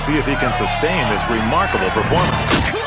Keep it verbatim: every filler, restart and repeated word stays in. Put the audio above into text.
See if he can sustain this remarkable performance.